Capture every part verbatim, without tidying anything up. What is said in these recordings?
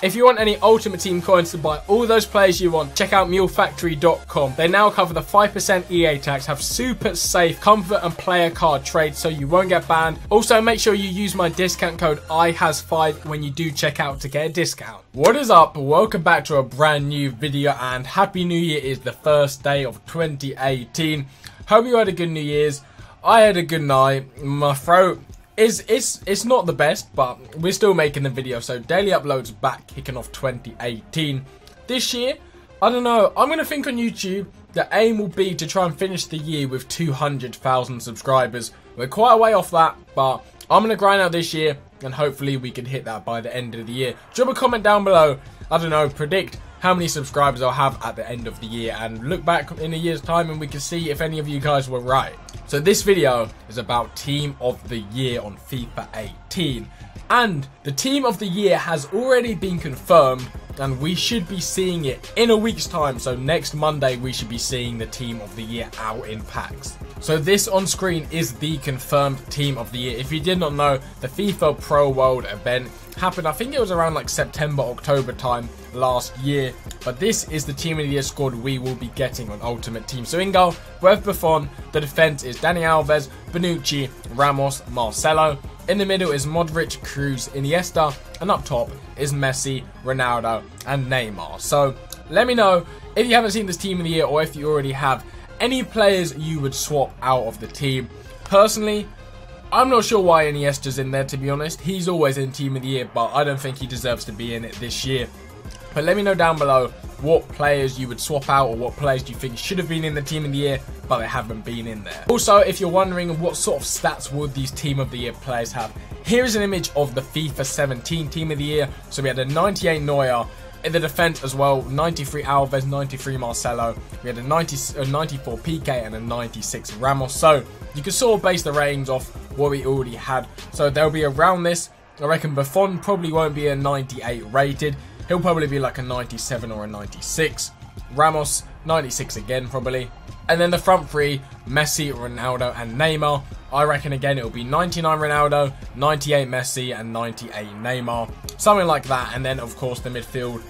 If you want any Ultimate Team coins to buy all those players you want, check out Mule Factory dot com. They now cover the five percent E A tax, have super safe comfort and player card trades so you won't get banned. Also, make sure you use my discount code I H A S five when you do check out to get a discount. What is up? Welcome back to a brand new video and Happy New Year is the first day of twenty eighteen. Hope you had a good New Year's. I had a good night. My throat... It's, it's, it's not the best, but we're still making the video, so daily uploads back, kicking off twenty eighteen. This year, I don't know, I'm going to think on YouTube, the aim will be to try and finish the year with two hundred thousand subscribers. We're quite a way off that, but I'm going to grind out this year, and hopefully we can hit that by the end of the year. Drop a comment down below, I don't know, predict how many subscribers I'll have at the end of the year, and look back in a year's time and we can see if any of you guys were right. So this video is about Team of the Year on FIFA eighteen, and the Team of the Year has already been confirmed and we should be seeing it in a week's time, so next Monday we should be seeing the Team of the Year out in packs. So this on screen is the confirmed Team of the Year. If you did not know, the FIFA Pro World event happened, I think it was around like September, October time last year, but this is the Team of the Year squad we will be getting on Ultimate Team. So in goal, Web Buffon, the defence is Dani Alves, Bonucci, Ramos, Marcelo, in the middle is Modric, Cruz, Iniesta, and up top is Messi, Ronaldo, and Neymar. So let me know if you haven't seen this Team of the Year, or if you already have, any players you would swap out of the team. Personally, I'm not sure why Iniesta's in there, to be honest. He's always in Team of the Year, but I don't think he deserves to be in it this year. But let me know down below what players you would swap out, or what players do you think should have been in the Team of the Year, but they haven't been in there. Also, if you're wondering what sort of stats would these Team of the Year players have, here is an image of the FIFA seventeen Team of the Year. So we had a ninety-eight Neuer. In the defence as well, ninety-three Alves, ninety-three Marcelo, we had a, ninety, a ninety-four P K and a ninety-six Ramos. So you can sort of base the ratings off what we already had. So they'll be around this. I reckon Buffon probably won't be a ninety-eight rated. He'll probably be like a ninety-seven or a ninety-six. Ramos, ninety-six again probably. And then the front three, Messi, Ronaldo and Neymar. I reckon again it'll be ninety-nine Ronaldo, ninety-eight Messi and ninety-eight Neymar. Something like that. And then of course the midfield,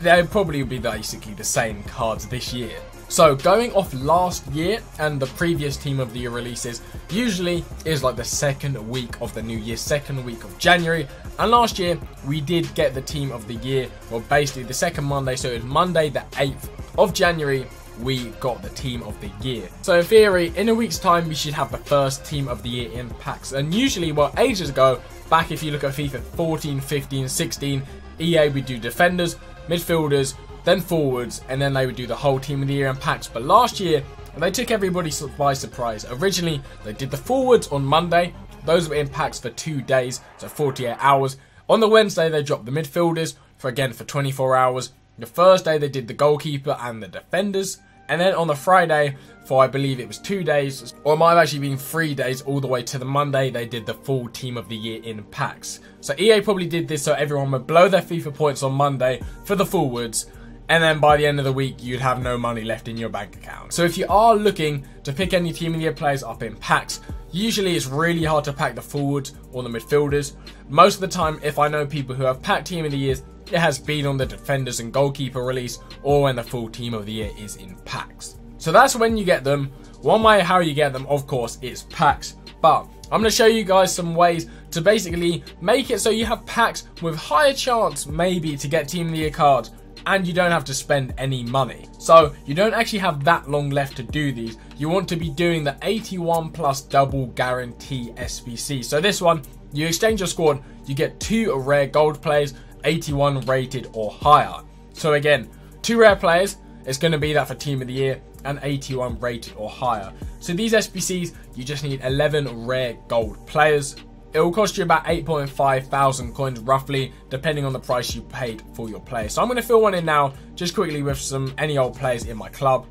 they'll probably be basically the same cards this year. So going off last year and the previous Team of the Year releases, usually is like the second week of the new year, second week of January. And last year we did get the Team of the Year, well basically the second Monday, so it was Monday the eighth of January. We got the Team of the Year. So in theory, in a week's time, we should have the first Team of the Year in packs. And usually, well, ages ago, back if you look at FIFA fourteen, fifteen, sixteen, E A would do defenders, midfielders, then forwards, and then they would do the whole Team of the Year in packs. But last year, they took everybody by surprise. Originally, they did the forwards on Monday. Those were in packs for two days, so forty-eight hours. On the Wednesday, they dropped the midfielders, for again, for twenty-four hours. The Thursday, they did the goalkeeper and the defenders. And then on the Friday, for I believe it was two days, or it might have actually been three days all the way to the Monday, they did the full Team of the Year in packs. So E A probably did this so everyone would blow their FIFA points on Monday for the forwards, and then by the end of the week, you'd have no money left in your bank account. So if you are looking to pick any Team of the Year players up in packs, usually it's really hard to pack the forwards or the midfielders. Most of the time, if I know people who have packed Team of the Years, it has been on the defenders and goalkeeper release, or when the full Team of the Year is in packs. So that's when you get them. One way how you get them, of course, is packs. But I'm going to show you guys some ways to basically make it so you have packs with higher chance maybe to get Team of the Year cards, and you don't have to spend any money. So you don't actually have that long left to do these. You want to be doing the eighty-one plus double guarantee S B C. So this one, you exchange your squad, you get two rare gold players, eighty-one rated or higher. So again, two rare players, it's going to be that for Team of the Year, and eighty-one rated or higher. So these S B Cs, you just need eleven rare gold players. It will cost you about eight point five thousand coins roughly, depending on the price you paid for your player. So I'm going to fill one in now, just quickly with some any old players in my club.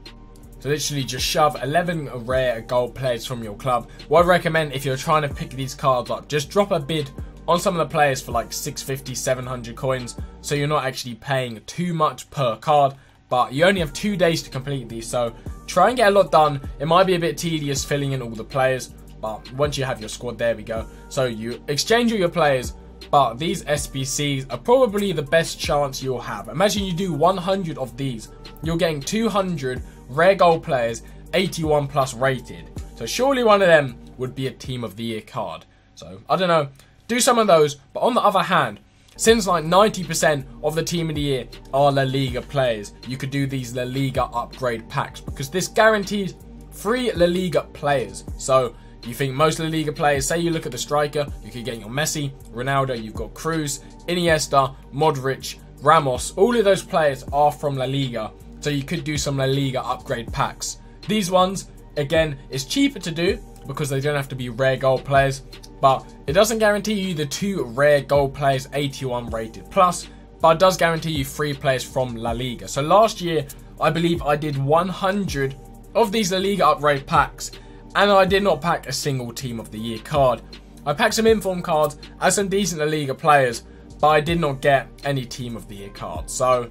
So literally just shove eleven rare gold players from your club. What I recommend if you're trying to pick these cards up, just drop a bid on some of the players for like six fifty, seven hundred coins, so you're not actually paying too much per card, but you only have two days to complete these, so try and get a lot done. It might be a bit tedious filling in all the players, but once you have your squad, there we go. So you exchange all your players, but these S B Cs are probably the best chance you'll have. Imagine you do one hundred of these, you're getting two hundred rare gold players, eighty-one plus rated. So surely one of them would be a Team of the Year card. So I don't know, do some of those. But on the other hand, since like ninety percent of the Team of the Year are La Liga players, you could do these La Liga upgrade packs, because this guarantees three La Liga players. So you think most La Liga players, say you look at the striker, you could get your Messi, Ronaldo, you've got Cruz, Iniesta, Modric, Ramos. All of those players are from La Liga. So you could do some La Liga upgrade packs. These ones, again, is cheaper to do because they don't have to be rare gold players. But it doesn't guarantee you the two rare gold players eighty-one rated plus, but it does guarantee you three players from La Liga. So last year, I believe I did one hundred of these La Liga upgrade packs, and I did not pack a single Team of the Year card. I packed some inform cards and some decent La Liga players, but I did not get any Team of the Year cards. So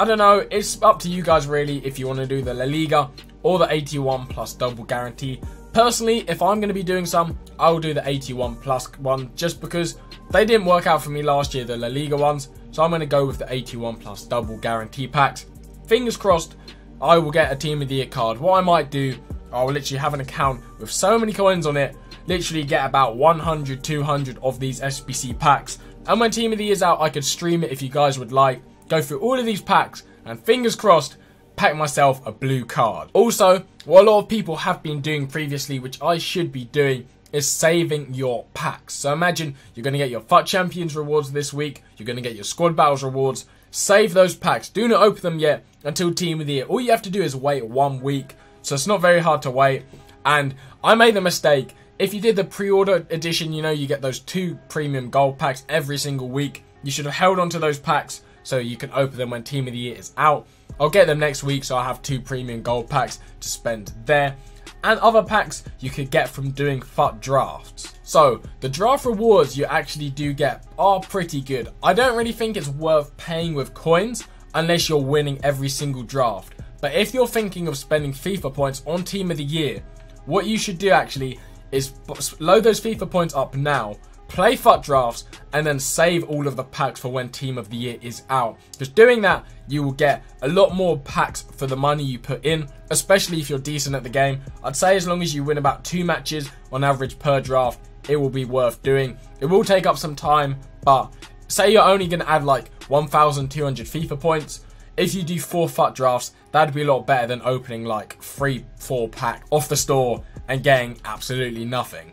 I don't know, it's up to you guys really if you want to do the La Liga or the eighty-one plus double guarantee. Personally, if I'm going to be doing some, I will do the eighty-one plus one, just because they didn't work out for me last year, the La Liga ones. So I'm going to go with the eighty-one plus double guarantee packs. Fingers crossed, I will get a Team of the Year card. What I might do, I will literally have an account with so many coins on it, literally get about one hundred, two hundred of these S B C packs. And when Team of the Year is out, I could stream it if you guys would like. Go through all of these packs and fingers crossed, pack myself a blue card. Also, what a lot of people have been doing previously, which I should be doing, is saving your packs. So imagine you're going to get your FUT Champions rewards this week, you're going to get your Squad Battles rewards. Save those packs. Do not open them yet until Team of the Year. All you have to do is wait one week, so it's not very hard to wait. And I made the mistake. If you did the pre-order edition, you know you get those two premium gold packs every single week. You should have held on to those packs so you can open them when Team of the Year is out. I'll get them next week, so I have two premium gold packs to spend there. And other packs you could get from doing FUT drafts. So the draft rewards you actually do get are pretty good. I don't really think it's worth paying with coins unless you're winning every single draft. But if you're thinking of spending FIFA points on Team of the Year, what you should do actually is load those FIFA points up now, play FUT drafts, and then save all of the packs for when Team of the Year is out. Just doing that, you will get a lot more packs for the money you put in, especially if you're decent at the game. I'd say as long as you win about two matches on average per draft, it will be worth doing. It will take up some time, but say you're only going to add like one thousand two hundred FIFA points. If you do four FUT drafts, that'd be a lot better than opening like three, four pack off the store and getting absolutely nothing.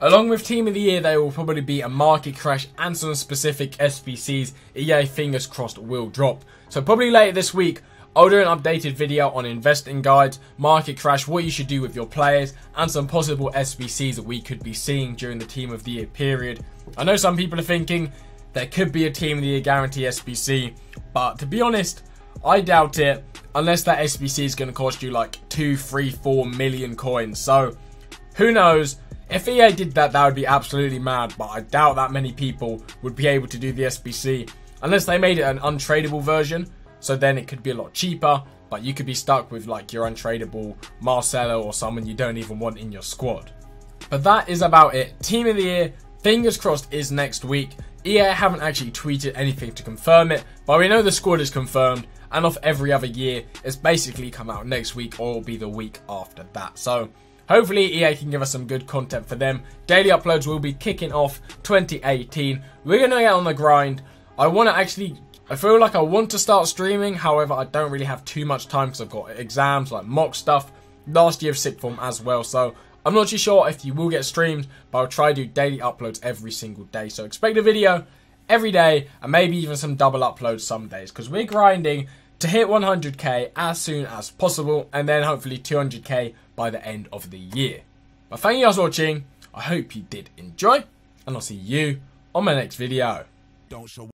Along with Team of the Year, there will probably be a market crash and some specific S B Cs E A, fingers crossed, will drop. So probably later this week, I'll do an updated video on investing guides, market crash, what you should do with your players, and some possible S B Cs that we could be seeing during the Team of the Year period. I know some people are thinking there could be a Team of the Year guarantee S B C, but to be honest, I doubt it, unless that S B C is going to cost you like two, three, four million coins. So who knows? If E A did that, that would be absolutely mad, but I doubt that many people would be able to do the S B C unless they made it an untradeable version. So then it could be a lot cheaper, but you could be stuck with like your untradeable Marcelo or someone you don't even want in your squad. But that is about it. Team of the Year, fingers crossed, is next week. E A haven't actually tweeted anything to confirm it, but we know the squad is confirmed, and off every other year, it's basically come out next week or it'll be the week after that. So hopefully E A can give us some good content for them. Daily uploads will be kicking off twenty eighteen. We're going to get on the grind. I want to actually, I feel like I want to start streaming. However, I don't really have too much time because I've got exams, like mock stuff, last year of sick form as well. So I'm not too sure if you will get streamed, but I'll try to do daily uploads every single day. So expect a video every day and maybe even some double uploads some days, because we're grinding to hit one hundred K as soon as possible, and then hopefully two hundred K by the end of the year. But thank you guys for watching. I hope you did enjoy, and I'll see you on my next video. Don't show